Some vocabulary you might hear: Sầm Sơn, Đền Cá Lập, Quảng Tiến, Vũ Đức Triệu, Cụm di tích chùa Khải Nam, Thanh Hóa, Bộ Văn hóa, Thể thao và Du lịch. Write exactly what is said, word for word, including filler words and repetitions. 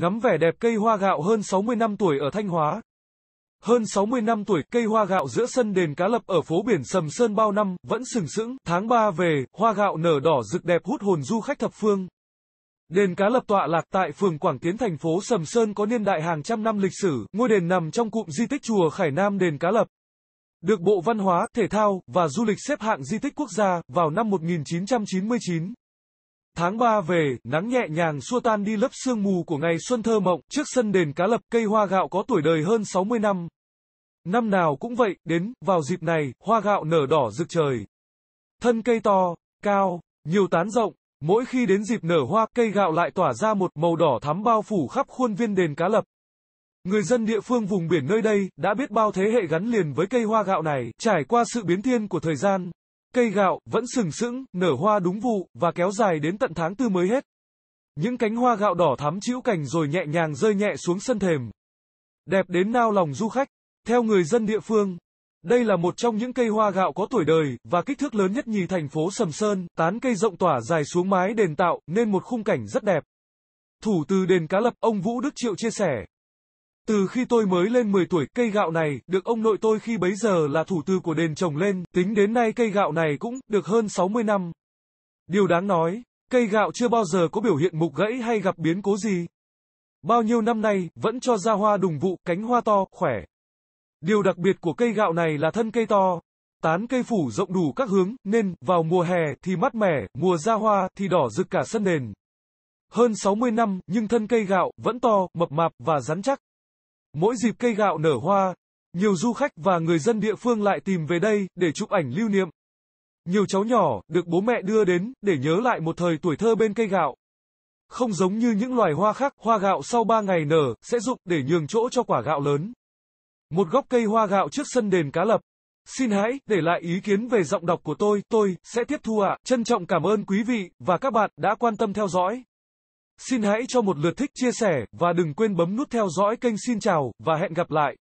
Ngắm vẻ đẹp cây hoa gạo hơn sáu mươi năm tuổi ở Thanh Hóa. Hơn sáu mươi năm tuổi, cây hoa gạo giữa sân đền Cá Lập ở phố biển Sầm Sơn bao năm vẫn sừng sững. Tháng ba về, hoa gạo nở đỏ rực đẹp hút hồn du khách thập phương. Đền Cá Lập tọa lạc tại phường Quảng Tiến, thành phố Sầm Sơn, có niên đại hàng trăm năm lịch sử. Ngôi đền nằm trong cụm di tích chùa Khải Nam đền Cá Lập, được Bộ Văn hóa, Thể thao và Du lịch xếp hạng di tích quốc gia vào năm một nghìn chín trăm chín mươi chín. Tháng ba về, nắng nhẹ nhàng xua tan đi lớp sương mù của ngày xuân thơ mộng. Trước sân đền Cá Lập, cây hoa gạo có tuổi đời hơn sáu mươi năm. Năm nào cũng vậy, đến vào dịp này, hoa gạo nở đỏ rực trời. Thân cây to, cao, nhiều tán rộng. Mỗi khi đến dịp nở hoa, cây gạo lại tỏa ra một màu đỏ thắm bao phủ khắp khuôn viên đền Cá Lập. Người dân địa phương vùng biển nơi đây đã biết bao thế hệ gắn liền với cây hoa gạo này. Trải qua sự biến thiên của thời gian, cây gạo vẫn sừng sững, nở hoa đúng vụ và kéo dài đến tận tháng tư mới hết. Những cánh hoa gạo đỏ thắm trĩu cành rồi nhẹ nhàng rơi nhẹ xuống sân thềm, đẹp đến nao lòng du khách. Theo người dân địa phương, đây là một trong những cây hoa gạo có tuổi đời và kích thước lớn nhất nhì thành phố Sầm Sơn. Tán cây rộng tỏa dài xuống mái đền tạo nên một khung cảnh rất đẹp. Thủ từ đền Cá Lập, ông Vũ Đức Triệu chia sẻ: "Từ khi tôi mới lên mười tuổi, cây gạo này được ông nội tôi khi bấy giờ là thủ từ của đền trồng lên, tính đến nay cây gạo này cũng được hơn sáu mươi năm. Điều đáng nói, cây gạo chưa bao giờ có biểu hiện mục gãy hay gặp biến cố gì. Bao nhiêu năm nay, vẫn cho ra hoa đùng vụ, cánh hoa to, khỏe. Điều đặc biệt của cây gạo này là thân cây to, tán cây phủ rộng đủ các hướng, nên vào mùa hè thì mát mẻ, mùa ra hoa thì đỏ rực cả sân đền. Hơn sáu mươi năm, nhưng thân cây gạo vẫn to, mập mạp và rắn chắc. Mỗi dịp cây gạo nở hoa, nhiều du khách và người dân địa phương lại tìm về đây để chụp ảnh lưu niệm. Nhiều cháu nhỏ được bố mẹ đưa đến để nhớ lại một thời tuổi thơ bên cây gạo. Không giống như những loài hoa khác, hoa gạo sau ba ngày nở sẽ rụng để nhường chỗ cho quả gạo lớn." Một gốc cây hoa gạo trước sân đền Cá Lập. Xin hãy để lại ý kiến về giọng đọc của tôi, tôi sẽ tiếp thu ạ. À. Trân trọng cảm ơn quý vị và các bạn đã quan tâm theo dõi. Xin hãy cho một lượt thích, chia sẻ, và đừng quên bấm nút theo dõi kênh. Xin chào, và hẹn gặp lại!